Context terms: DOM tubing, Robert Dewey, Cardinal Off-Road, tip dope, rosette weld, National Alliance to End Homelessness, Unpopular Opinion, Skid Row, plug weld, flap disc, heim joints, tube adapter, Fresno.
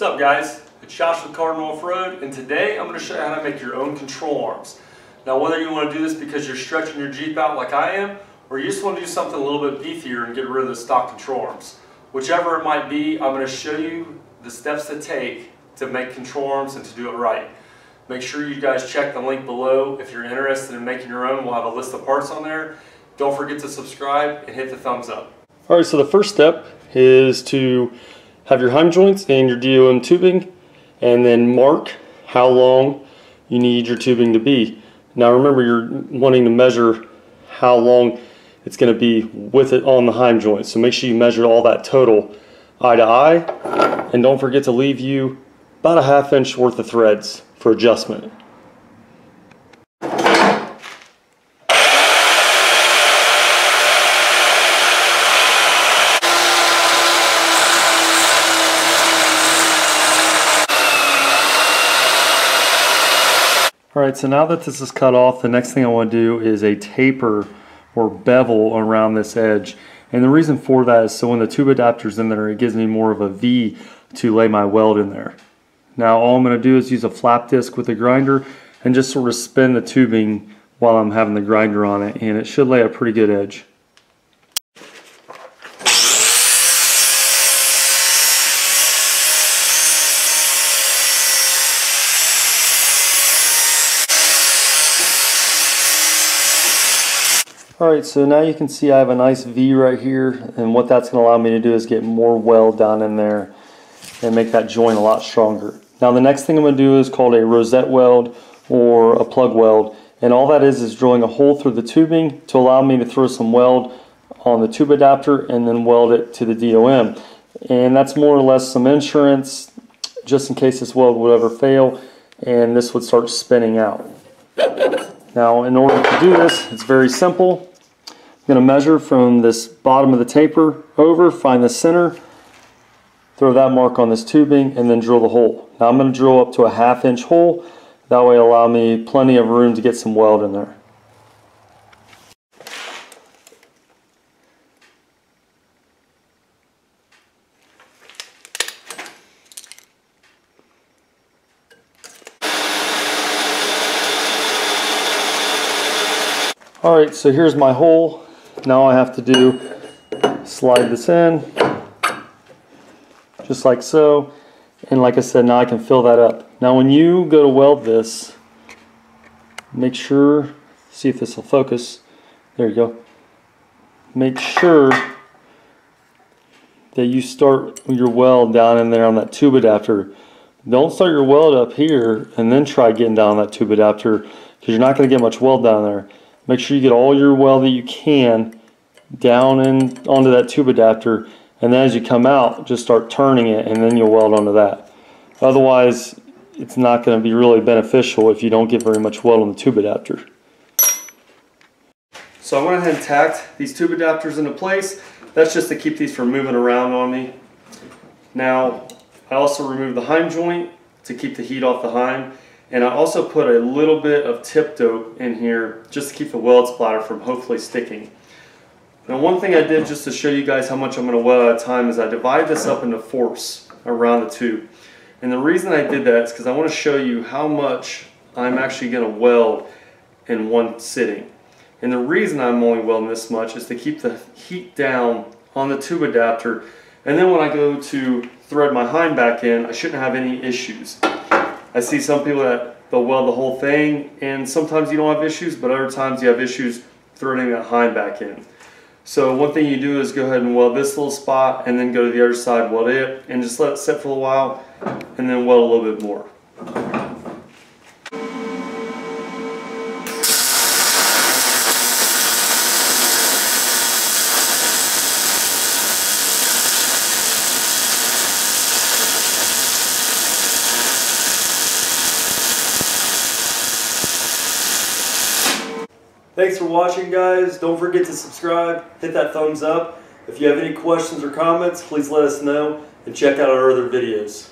What's up, guys? It's Josh with Cardinal Off-Road, and today I'm going to show you how to make your own control arms. Now, whether you want to do this because you're stretching your Jeep out like I am, or you just want to do something a little bit beefier and get rid of the stock control arms, whichever it might be, I'm going to show you the steps to take to make control arms and to do it right. Make sure you guys check the link below. If you're interested in making your own, we'll have a list of parts on there. Don't forget to subscribe and hit the thumbs up. All right, so the first step is to have your heim joints and your DOM tubing, and then mark how long you need your tubing to be. Now remember, you're wanting to measure how long it's going to be with it on the heim joint, so make sure you measure all that total eye to eye, and don't forget to leave you about a ½ inch worth of threads for adjustment. Alright, so now that this is cut off, the next thing I want to do is a taper or bevel around this edge. And the reason for that is so when the tube adapter's in there, it gives me more of a V to lay my weld in there. Now all I'm going to do is use a flap disc with a grinder and just sort of spin the tubing while I'm having the grinder on it, and it should lay a pretty good edge. Alright, so now you can see I have a nice V right here, and what that's going to allow me to do is get more weld down in there and make that joint a lot stronger. Now the next thing I'm going to do is called a rosette weld or a plug weld, and all that is drilling a hole through the tubing to allow me to throw some weld on the tube adapter and then weld it to the DOM. And that's more or less some insurance just in case this weld would ever fail and this would start spinning out. Now in order to do this, it's very simple. I'm going to measure from this bottom of the taper over, find the center, throw that mark on this tubing, and then drill the hole. Now I'm going to drill up to a ½ inch hole. That way allow me plenty of room to get some weld in there. Alright, so here's my hole. Now I have to do slide this in just like so, and like I said, now I can fill that up. Now when you go to weld this, make sure, see if this will focus, there you go, make sure that you start your weld down in there on that tube adapter. Don't start your weld up here and then try getting down on that tube adapter, because you're not going to get much weld down there. Make sure you get all your weld that you can down and onto that tube adapter, and then as you come out, just start turning it, and then you'll weld onto that. Otherwise, it's not going to be really beneficial if you don't get very much weld on the tube adapter. So I went ahead and tacked these tube adapters into place. That's just to keep these from moving around on me. Now, I also removed the heim joint to keep the heat off the heim. And I also put a little bit of tip dope in here just to keep the weld splatter from hopefully sticking. Now one thing I did just to show you guys how much I'm going to weld at a time is I divide this up into fourths around the tube. And the reason I did that is because I want to show you how much I'm actually going to weld in one sitting. And the reason I'm only welding this much is to keep the heat down on the tube adapter, and then when I go to thread my heim back in, I shouldn't have any issues. I see some people that they'll weld the whole thing, and sometimes you don't have issues, but other times you have issues threading that heim back in. So one thing you do is go ahead and weld this little spot, and then go to the other side, weld it, and just let it sit for a while, and then weld a little bit more. Thanks for watching, guys. Don't forget to subscribe, hit that thumbs up. If you have any questions or comments, please let us know, and check out our other videos.